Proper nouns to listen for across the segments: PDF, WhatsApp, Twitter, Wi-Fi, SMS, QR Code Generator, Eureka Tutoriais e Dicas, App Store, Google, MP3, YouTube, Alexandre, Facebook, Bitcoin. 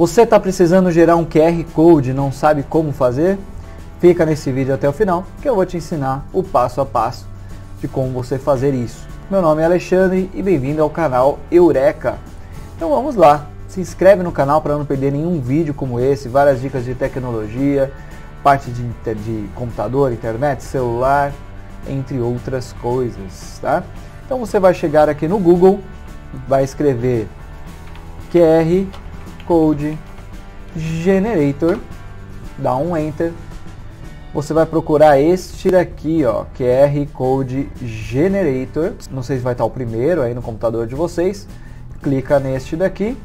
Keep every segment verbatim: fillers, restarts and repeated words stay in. Você está precisando gerar um Q R Code e não sabe como fazer? Fica nesse vídeo até o final que eu vou te ensinar o passo a passo de como você fazer isso. Meu nome é Alexandre e bem-vindo ao canal Eureka. Então vamos lá, se inscreve no canal para não perder nenhum vídeo como esse, várias dicas de tecnologia, parte de, de computador, internet, celular, entre outras coisas, tá? Então você vai chegar aqui no Google, vai escrever Q R Code Generator, dá um Enter. Você vai procurar este daqui, ó, Q R Code Generator. Não sei se vai estar o primeiro aí no computador de vocês. Clica neste daqui.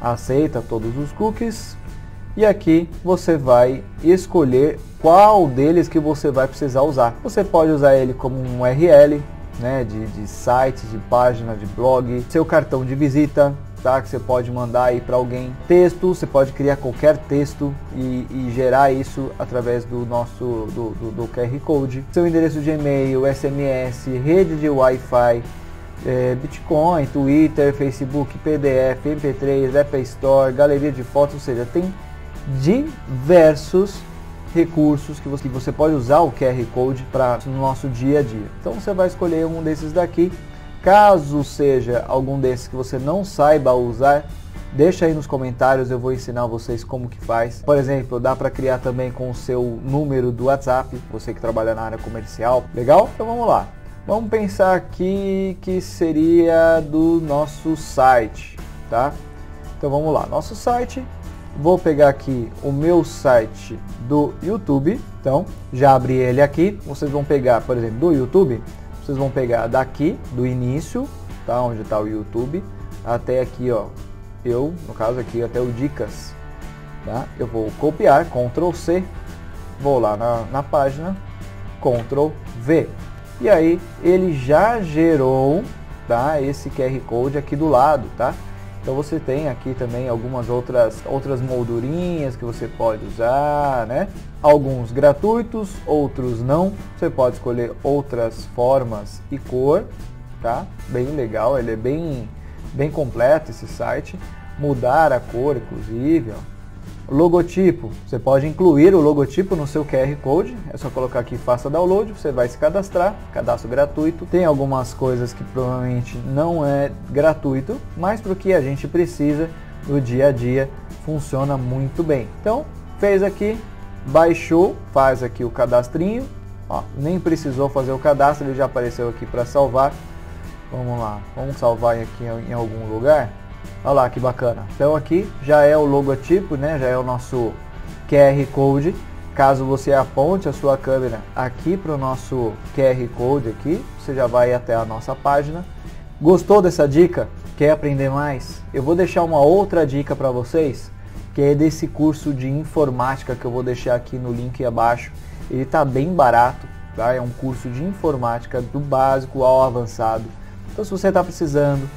Aceita todos os cookies. E aqui você vai escolher qual deles que você vai precisar usar. Você pode usar ele como um U R L, né, de, de site, de página, de blog, seu cartão de visita, tá, que você pode mandar aí para alguém, texto, você pode criar qualquer texto e, e gerar isso através do nosso do, do, do Q R Code, seu endereço de e-mail, S M S, rede de Wi-Fi, é, Bitcoin, Twitter, Facebook, P D F, M P três, App Store, galeria de fotos, ou seja, tem diversos recursos que você, que você pode usar o Q R Code para no nosso dia a dia. Então você vai escolher um desses daqui. Caso seja algum desses que você não saiba usar, deixa aí nos comentários, eu vou ensinar vocês como que faz. Por exemplo, dá para criar também com o seu número do WhatsApp, você que trabalha na área comercial. Legal? Então vamos lá. Vamos pensar aqui que seria do nosso site, tá? Então vamos lá, nosso site. Vou pegar aqui o meu site do YouTube. Então, já abri ele aqui. Vocês vão pegar, por exemplo, do YouTube. Vocês vão pegar daqui, do início, tá, onde está o YouTube, até aqui, ó, eu, no caso aqui, até o Dicas, tá? Eu vou copiar, Ctrl C, vou lá na, na página, Ctrl V. E aí, ele já gerou, tá, esse Q R Code aqui do lado, tá? Então você tem aqui também algumas outras, outras moldurinhas que você pode usar, né? Alguns gratuitos, outros não. Você pode escolher outras formas e cor, tá? Bem legal, ele é bem, bem completo esse site. Mudar a cor, inclusive, ó. Logotipo, você pode incluir o logotipo no seu Q R Code. É só colocar aqui, faça download, você vai se cadastrar, cadastro gratuito. Tem algumas coisas que provavelmente não é gratuito, mas para o que a gente precisa no dia a dia, funciona muito bem. Então, fez aqui. Baixou, faz aqui o cadastrinho, ó, nem precisou fazer o cadastro, ele já apareceu aqui para salvar. Vamos lá, vamos salvar aqui em algum lugar. Olha lá que bacana. Então aqui já é o logotipo, né? Já é o nosso Q R Code. Caso você aponte a sua câmera aqui para o nosso Q R Code aqui, você já vai até a nossa página. Gostou dessa dica? Quer aprender mais? Eu vou deixar uma outra dica para vocês, que é desse curso de informática que eu vou deixar aqui no link abaixo. Ele está bem barato, tá? É um curso de informática do básico ao avançado. Então se você está precisando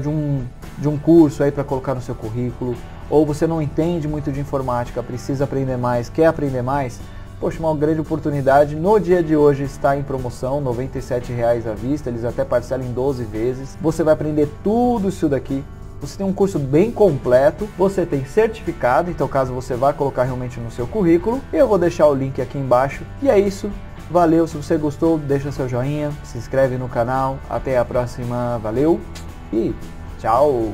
de um, de um curso aí para colocar no seu currículo, ou você não entende muito de informática, precisa aprender mais, quer aprender mais, poxa, uma grande oportunidade. No dia de hoje está em promoção, noventa e sete reais à vista, eles até parcelam em doze vezes. Você vai aprender tudo isso daqui. Você tem um curso bem completo, você tem certificado, então caso você vá colocar realmente no seu currículo, eu vou deixar o link aqui embaixo. E é isso, valeu, se você gostou, deixa seu joinha, se inscreve no canal, até a próxima, valeu e tchau!